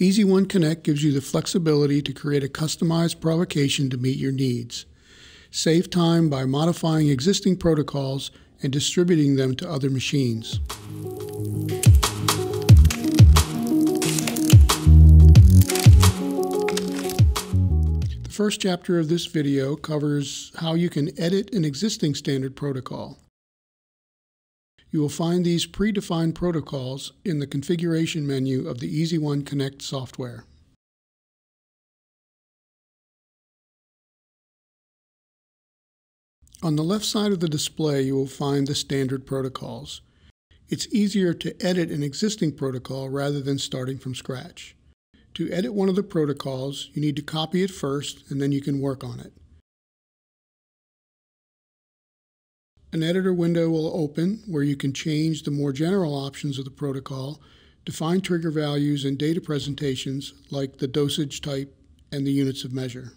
EasyOne Connect gives you the flexibility to create a customized provocation to meet your needs. Save time by modifying existing protocols and distributing them to other machines. The first chapter of this video covers how you can edit an existing standard protocol. You will find these predefined protocols in the configuration menu of the EasyOne Connect software. On the left side of the display, you will find the standard protocols. It's easier to edit an existing protocol rather than starting from scratch. To edit one of the protocols, you need to copy it first, and then you can work on it. An editor window will open where you can change the more general options of the protocol, define trigger values and data presentations like the dosage type and the units of measure.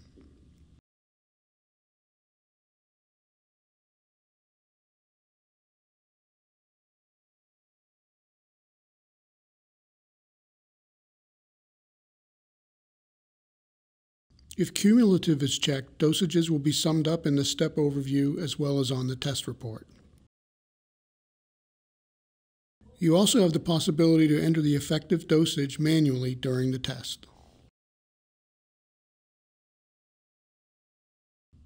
If cumulative is checked, dosages will be summed up in the step overview as well as on the test report. You also have the possibility to enter the effective dosage manually during the test.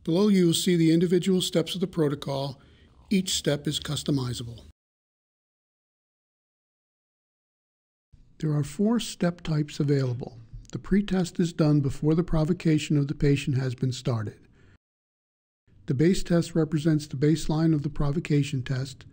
Below you will see the individual steps of the protocol. Each step is customizable. There are 4 step types available. The pretest is done before the provocation of the patient has been started. The base test represents the baseline of the provocation test.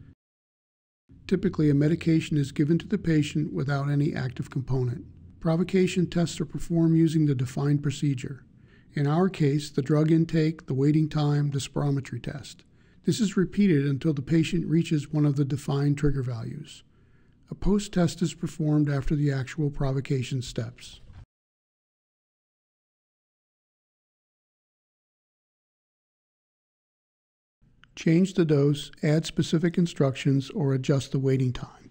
Typically, a medication is given to the patient without any active component. Provocation tests are performed using the defined procedure. In our case, the drug intake, the waiting time, the spirometry test. This is repeated until the patient reaches one of the defined trigger values. A post-test is performed after the actual provocation steps. Change the dose, add specific instructions, or adjust the waiting time.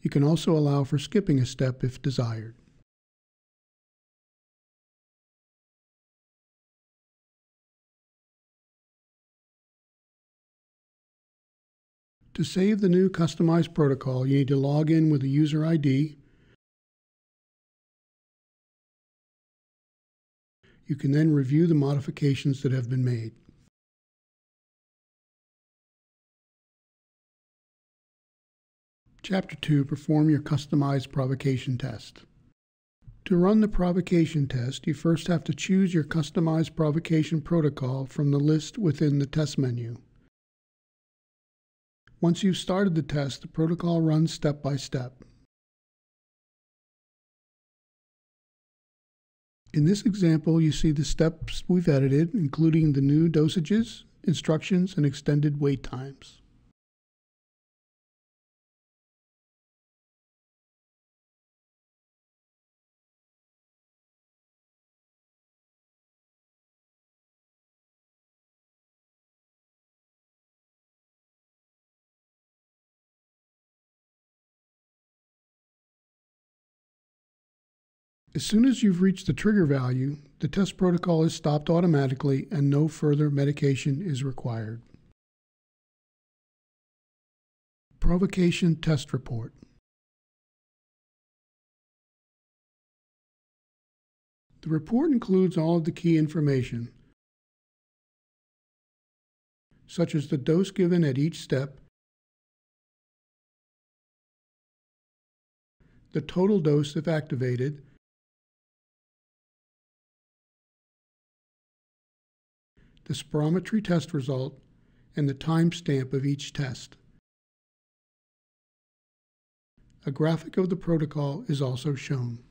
You can also allow for skipping a step if desired. To save the new customized protocol, you need to log in with a user ID. You can then review the modifications that have been made. Chapter 2, perform your customized provocation test. To run the provocation test, you first have to choose your customized provocation protocol from the list within the test menu. Once you've started the test, the protocol runs step by step. In this example, you see the steps we've edited, including the new dosages, instructions, and extended wait times. As soon as you've reached the trigger value, the test protocol is stopped automatically and no further medication is required. Provocation test report. The report includes all of the key information, such as the dose given at each step, the total dose if activated, the spirometry test result, and the timestamp of each test. A graphic of the protocol is also shown.